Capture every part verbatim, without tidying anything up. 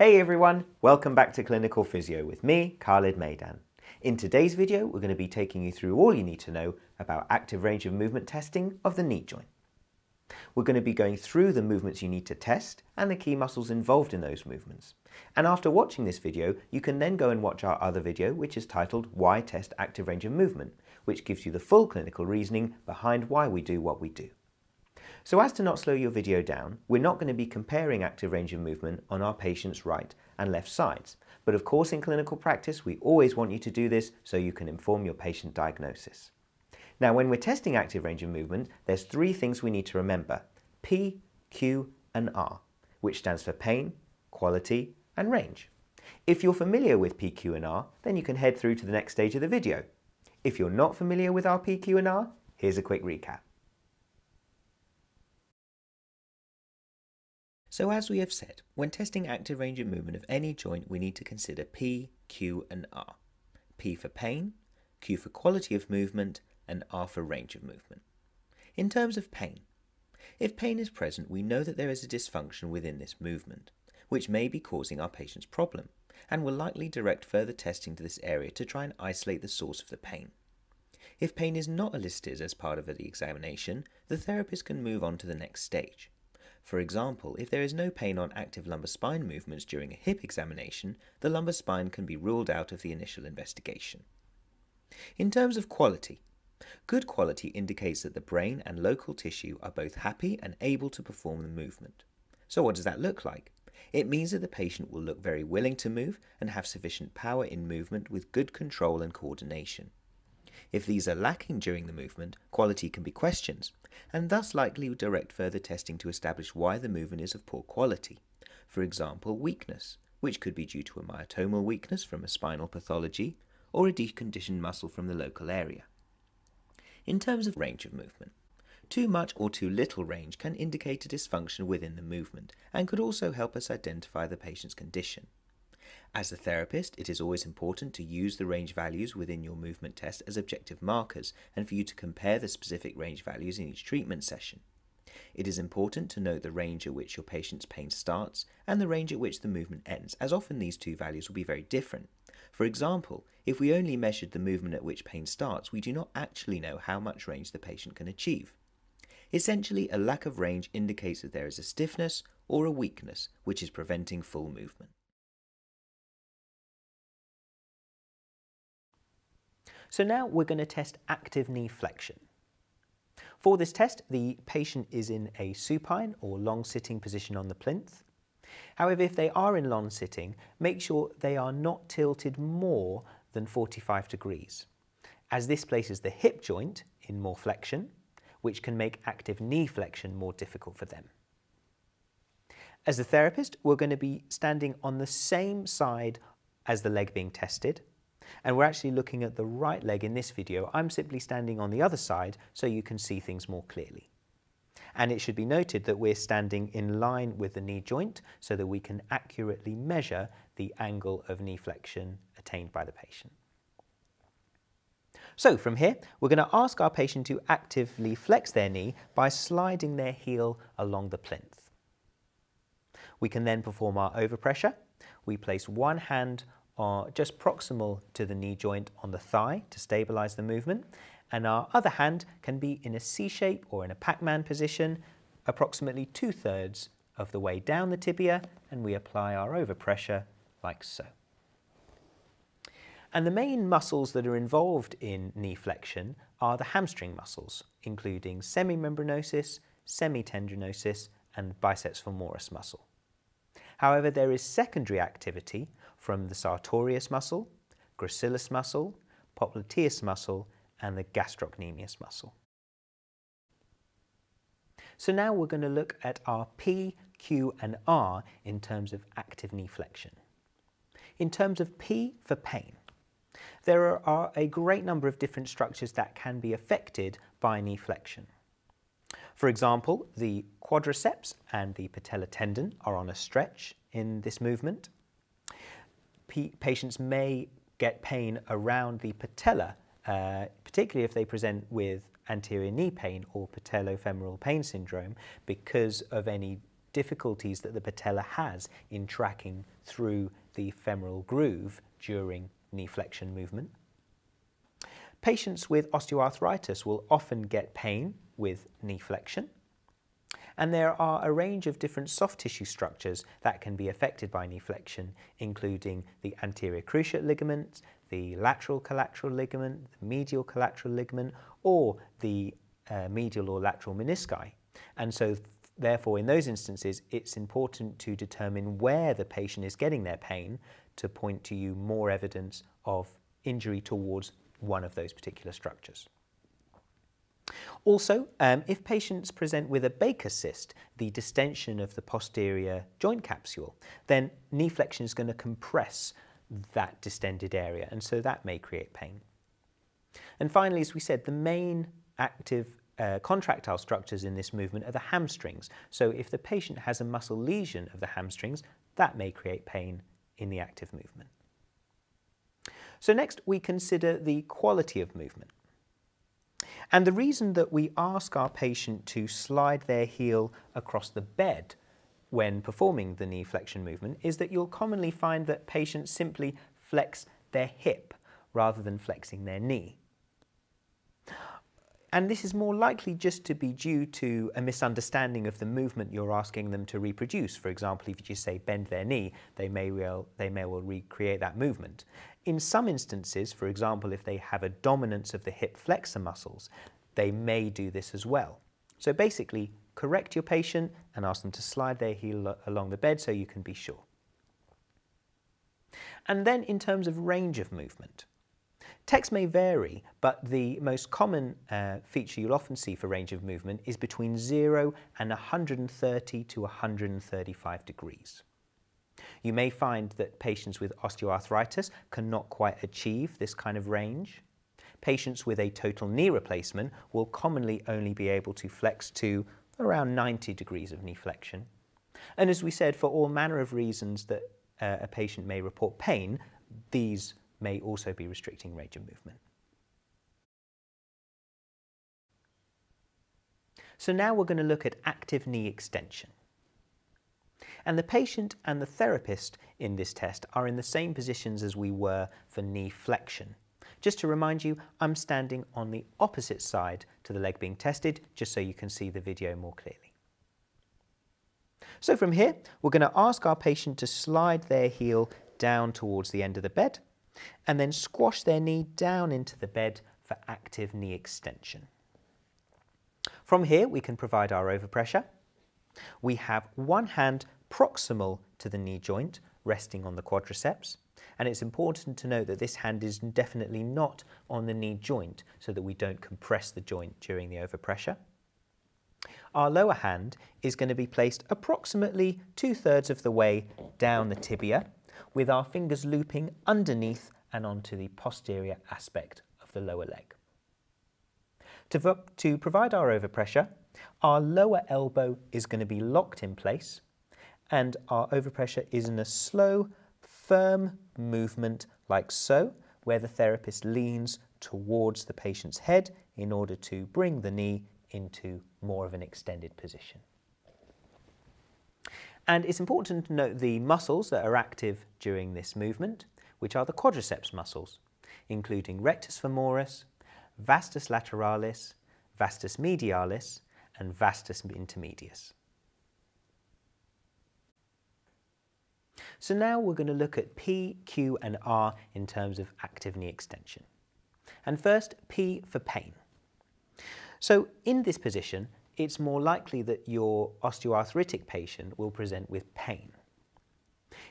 Hey everyone, welcome back to Clinical Physio with me, Khaled Maidan. In today's video, we're going to be taking you through all you need to know about active range of movement testing of the knee joint. We're going to be going through the movements you need to test and the key muscles involved in those movements. And after watching this video, you can then go and watch our other video, which is titled Why Test Active Range of Movement, which gives you the full clinical reasoning behind why we do what we do. So as to not slow your video down, we're not going to be comparing active range of movement on our patients' right and left sides. But of course in clinical practice we always want you to do this so you can inform your patient diagnosis. Now when we're testing active range of movement, there's three things we need to remember: P, Q and R, which stands for pain, quality and range. If you're familiar with P, Q and R, then you can head through to the next stage of the video. If you're not familiar with our P, Q and R, here's a quick recap. So as we have said, when testing active range of movement of any joint, we need to consider P, Q and R. P for pain, Q for quality of movement, and R for range of movement. In terms of pain, if pain is present, we know that there is a dysfunction within this movement, which may be causing our patient's problem, and will likely direct further testing to this area to try and isolate the source of the pain. If pain is not elicited as part of the examination, the therapist can move on to the next stage. For example, if there is no pain on active lumbar spine movements during a hip examination, the lumbar spine can be ruled out of the initial investigation. In terms of quality, good quality indicates that the brain and local tissue are both happy and able to perform the movement. So what does that look like? It means that the patient will look very willing to move and have sufficient power in movement with good control and coordination. If these are lacking during the movement, quality can be questioned, and thus likely direct further testing to establish why the movement is of poor quality. For example, weakness, which could be due to a myotomal weakness from a spinal pathology, or a deconditioned muscle from the local area. In terms of range of movement, too much or too little range can indicate a dysfunction within the movement, and could also help us identify the patient's condition. As a therapist, it is always important to use the range values within your movement test as objective markers and for you to compare the specific range values in each treatment session. It is important to note the range at which your patient's pain starts and the range at which the movement ends, as often these two values will be very different. For example, if we only measured the movement at which pain starts, we do not actually know how much range the patient can achieve. Essentially, a lack of range indicates that there is a stiffness or a weakness which is preventing full movement. So now we're going to test active knee flexion. For this test, the patient is in a supine or long sitting position on the plinth. However, if they are in long sitting, make sure they are not tilted more than forty-five degrees, as this places the hip joint in more flexion, which can make active knee flexion more difficult for them. As a therapist, we're going to be standing on the same side as the leg being tested. And we're actually looking at the right leg in this video. I'm simply standing on the other side so you can see things more clearly. And it should be noted that we're standing in line with the knee joint so that we can accurately measure the angle of knee flexion attained by the patient. So from here, we're going to ask our patient to actively flex their knee by sliding their heel along the plinth. We can then perform our overpressure. We place one hand are just proximal to the knee joint on the thigh to stabilise the movement, and our other hand can be in a C-shape or in a Pac-Man position, approximately two-thirds of the way down the tibia, and we apply our overpressure like so. And the main muscles that are involved in knee flexion are the hamstring muscles, including semimembranosus, semitendinosus and biceps femoris muscle. However, there is secondary activity from the sartorius muscle, gracilis muscle, popliteus muscle, and the gastrocnemius muscle. So now we're going to look at our P, Q, and R in terms of active knee flexion. In terms of P for pain, there are a great number of different structures that can be affected by knee flexion. For example, the quadriceps and the patella tendon are on a stretch in this movement. Patients may get pain around the patella, uh, particularly if they present with anterior knee pain or patellofemoral pain syndrome, because of any difficulties that the patella has in tracking through the femoral groove during knee flexion movement. Patients with osteoarthritis will often get pain with knee flexion, and there are a range of different soft tissue structures that can be affected by knee flexion, including the anterior cruciate ligament, the lateral collateral ligament, the medial collateral ligament, or the uh, medial or lateral menisci. And so therefore in those instances it's important to determine where the patient is getting their pain to point to you more evidence of injury towards one of those particular structures. Also, um, if patients present with a Baker cyst, the distension of the posterior joint capsule, then knee flexion is going to compress that distended area, and so that may create pain. And finally, as we said, the main active uh, contractile structures in this movement are the hamstrings. So if the patient has a muscle lesion of the hamstrings, that may create pain in the active movement. So next we consider the quality of movement. And the reason that we ask our patient to slide their heel across the bed when performing the knee flexion movement is that you'll commonly find that patients simply flex their hip rather than flexing their knee. And this is more likely just to be due to a misunderstanding of the movement you're asking them to reproduce. For example, if you just say bend their knee, they may well, they may well recreate that movement. In some instances, for example, if they have a dominance of the hip flexor muscles, they may do this as well. So basically, correct your patient and ask them to slide their heel along the bed so you can be sure. And then in terms of range of movement, text may vary, but the most common uh, feature you'll often see for range of movement is between zero and one hundred thirty to one hundred thirty-five degrees. You may find that patients with osteoarthritis cannot quite achieve this kind of range. Patients with a total knee replacement will commonly only be able to flex to around ninety degrees of knee flexion. And as we said, for all manner of reasons that uh, a patient may report pain, these may also be restricting range of movement. So now we're going to look at active knee extension. And the patient and the therapist in this test are in the same positions as we were for knee flexion. Just to remind you, I'm standing on the opposite side to the leg being tested, just so you can see the video more clearly. So from here, we're going to ask our patient to slide their heel down towards the end of the bed, and then squash their knee down into the bed for active knee extension. From here, we can provide our overpressure. We have one hand proximal to the knee joint, resting on the quadriceps, and it's important to note that this hand is definitely not on the knee joint so that we don't compress the joint during the overpressure. Our lower hand is going to be placed approximately two-thirds of the way down the tibia, with our fingers looping underneath and onto the posterior aspect of the lower leg. To, to provide our overpressure, our lower elbow is going to be locked in place, and our overpressure is in a slow, firm movement like so, where the therapist leans towards the patient's head in order to bring the knee into more of an extended position. And it's important to note the muscles that are active during this movement, which are the quadriceps muscles, including rectus femoris, vastus lateralis, vastus medialis, and vastus intermedius. So now we're going to look at P, Q, and R in terms of active knee extension. And first, P for pain. So in this position, it's more likely that your osteoarthritic patient will present with pain.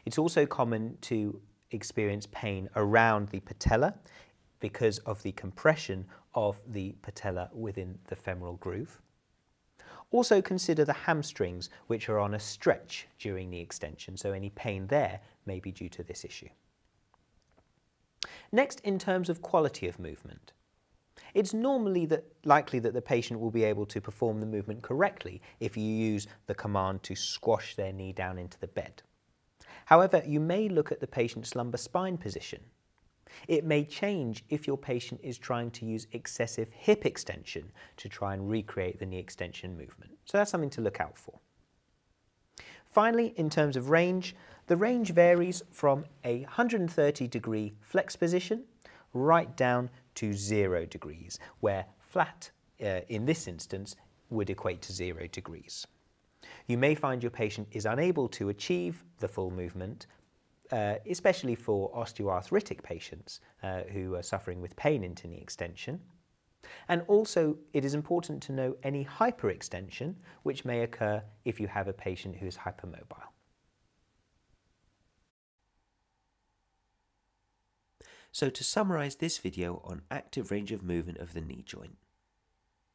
It's also common to experience pain around the patella because of the compression of the patella within the femoral groove. Also consider the hamstrings, which are on a stretch during knee extension, so any pain there may be due to this issue. Next, in terms of quality of movement, it's normally that likely that the patient will be able to perform the movement correctly if you use the command to squash their knee down into the bed. However, you may look at the patient's lumbar spine position. It may change if your patient is trying to use excessive hip extension to try and recreate the knee extension movement. So that's something to look out for. Finally, in terms of range, the range varies from a one hundred thirty degree flex position right down to zero degrees, where flat, uh, in this instance, would equate to zero degrees. You may find your patient is unable to achieve the full movement, uh, especially for osteoarthritic patients uh, who are suffering with pain into knee extension. And also, it is important to know any hyperextension which may occur if you have a patient who is hypermobile. So to summarise this video on active range of movement of the knee joint,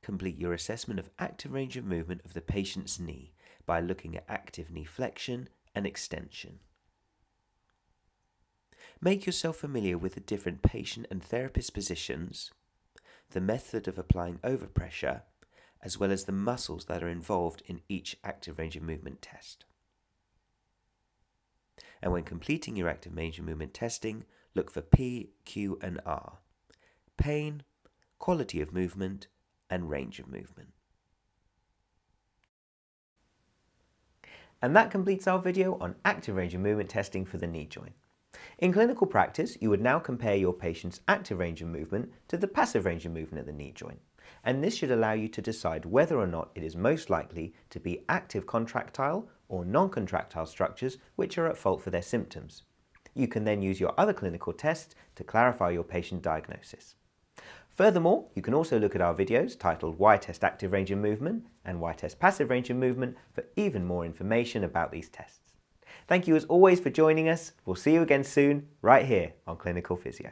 complete your assessment of active range of movement of the patient's knee by looking at active knee flexion and extension. Make yourself familiar with the different patient and therapist positions, the method of applying overpressure, as well as the muscles that are involved in each active range of movement test. And when completing your active range of movement testing, look for P, Q and R: pain, quality of movement and range of movement. And that completes our video on active range of movement testing for the knee joint. In clinical practice, you would now compare your patient's active range of movement to the passive range of movement of the knee joint, and this should allow you to decide whether or not it is most likely to be active contractile or non-contractile structures which are at fault for their symptoms. You can then use your other clinical tests to clarify your patient diagnosis. Furthermore, you can also look at our videos titled Why Test Active Range of Movement and Why Test Passive Range of Movement for even more information about these tests. Thank you as always for joining us. We'll see you again soon, right here on Clinical Physio.